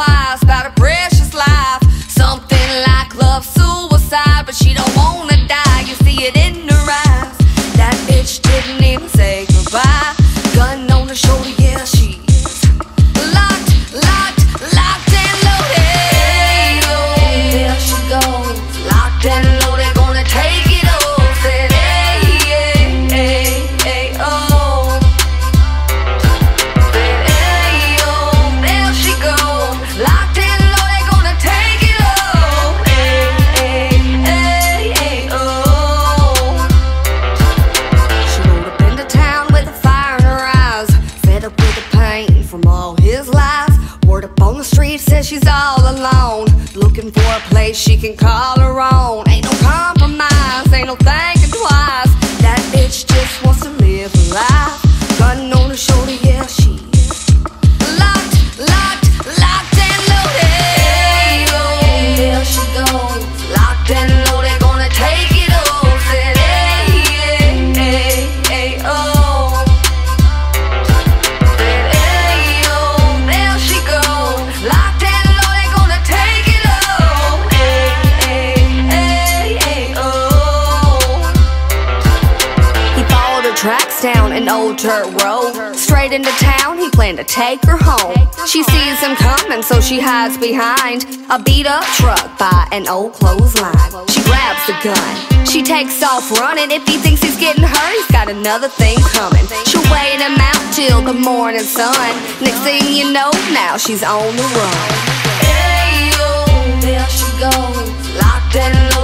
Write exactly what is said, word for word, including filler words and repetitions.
wise about a precious life. Something like love suicide, but she don't wanna die. You see it in her eyes. That bitch didn't even say goodbye. Gun on her shoulder, yeah, she is locked, locked, locked and loaded. Hey, there she goes, locked and loaded, gonna take it all. Said, hey, hey, hey, hey, oh. Said, hey, oh, there she goes, locked and loaded, gonna take it all. Hey, hey, hey, hey, oh. She rolled up into town with a fire in her eyes, fed up with the pain from all his lies. Word up on the street says she's all alone, looking for a place she can call her own. Ain't no compromise, ain't no thinking twice. That bitch just wants to live her life. Gun on her shoulder, yeah, she is locked, locked, locked and loaded. Hey, oh, there she goes, locked and loaded, gonna take it all. Said, hey, hey, hey, hey, oh. Said, hey, oh, there she goes, locked and loaded, gonna take it all. Hey, hey, hey, hey, oh. He followed her tracks down an old dirt road. Straight into town, he planned to take her home. She sees him coming, so she hides behind a beat-up truck by an old clothesline. She grabs the gun, she takes off running. If he thinks he's getting hurt, he's got another thing coming. She'll wait him out till the morning sun. Next thing you know, now she's on the run. Hey, yo, there she goes, locked and loaded.